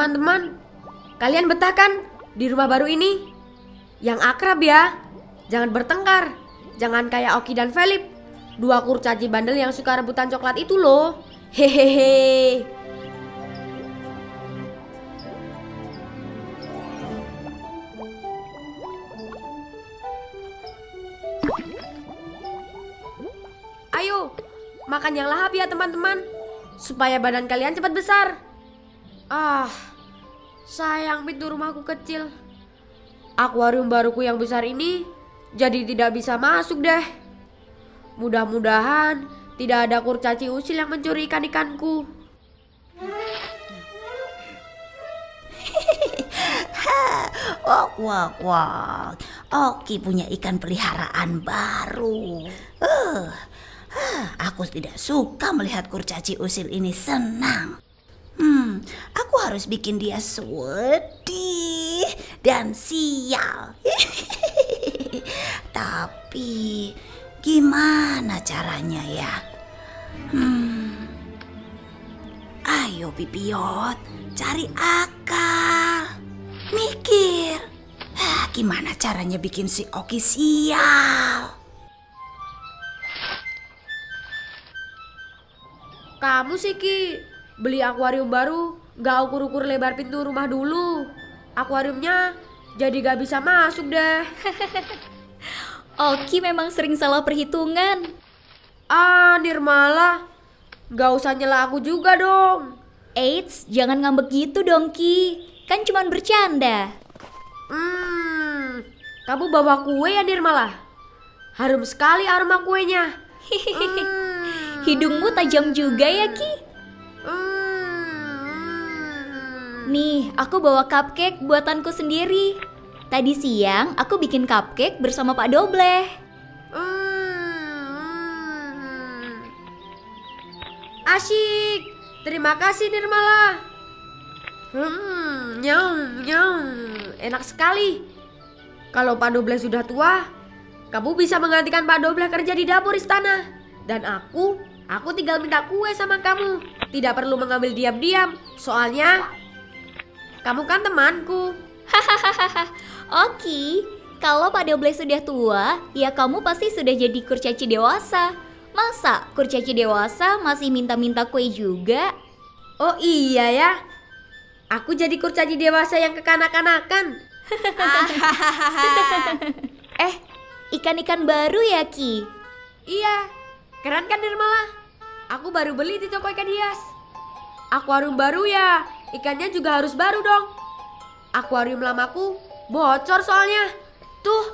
teman-teman, kalian betah kan di rumah baru ini? Yang akrab ya, jangan bertengkar. Jangan kayak Oki dan Felip, dua kurcaci bandel yang suka rebutan coklat itu loh. Hehehe. Ayo, makan yang lahap ya teman-teman, supaya badan kalian cepat besar. Ah, sayang pintu rumahku kecil. Akuarium baruku yang besar ini jadi tidak bisa masuk deh. Mudah-mudahan tidak ada kurcaci usil yang mencuri ikan-ikanku. Wok wok wok, Oki punya ikan peliharaan baru. Aku tidak suka melihat kurcaci usil ini senang. Aku harus bikin dia sedih dan sial. Tapi gimana caranya ya? Ayo Bibiet, cari akal, mikir. Gimana caranya bikin si Oki sial? Kamu sih Ki, beli akuarium baru gak ukur-ukur lebar pintu rumah dulu. Akuariumnya jadi gak bisa masuk deh. Oki memang sering salah perhitungan. Ah Nirmala, gak usah nyela aku juga dong. Eits, jangan ngambek gitu dong Ki, kan cuma bercanda. Kamu bawa kue ya Nirmala? Harum sekali aroma kuenya. Hidungmu tajam juga ya Ki? Nih, aku bawa cupcake buatanku sendiri. Tadi siang aku bikin cupcake bersama Pak Doble. Asyik, terima kasih Nirmala. Nyam, nyam, enak sekali. Kalau Pak Doble sudah tua, kamu bisa menggantikan Pak Doble kerja di dapur istana. Dan aku tinggal minta kue sama kamu. Tidak perlu mengambil diam-diam, soalnya kamu kan temanku. Hahaha. Oki, kalau Pak Doble sudah tua, ya kamu pasti sudah jadi kurcaci dewasa. Masa kurcaci dewasa masih minta-minta kue juga? Oh iya ya, aku jadi kurcaci dewasa yang kekanak-kanakan. Ikan-ikan baru ya Ki? Iya, keren kan Nirmala? Aku baru beli di toko ikan hias. Akuarium baru ya, ikannya juga harus baru dong. Akuarium lamaku bocor soalnya. Tuh.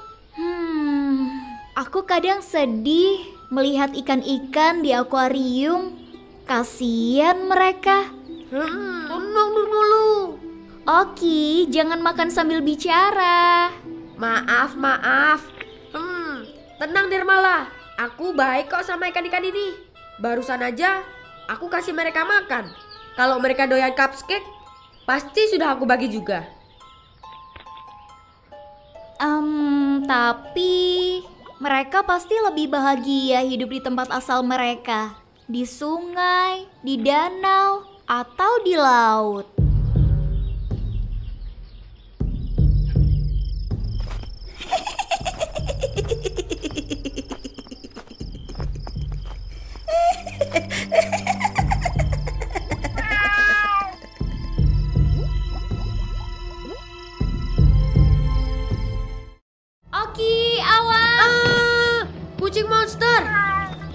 Aku kadang sedih melihat ikan-ikan di akuarium. Kasian mereka. Tenang dulu. Oki, jangan makan sambil bicara. Maaf. Tenang Nirmala, aku baik kok sama ikan-ikan ini. Barusan aja aku kasih mereka makan. Kalau mereka doyan cupcake, pasti sudah aku bagi juga. Tapi mereka pasti lebih bahagia hidup di tempat asal mereka. Di sungai, di danau, atau di laut.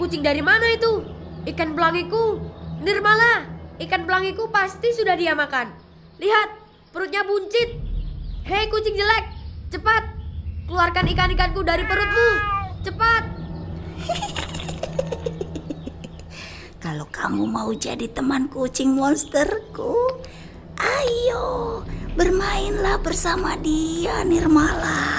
Kucing dari mana itu? Ikan pelangiku. Nirmala, ikan pelangiku pasti sudah dia makan. Lihat, perutnya buncit. Hei kucing jelek, cepat keluarkan ikan-ikanku dari perutmu. Cepat. Kalau kamu mau jadi teman kucing monsterku, ayo bermainlah bersama dia Nirmala.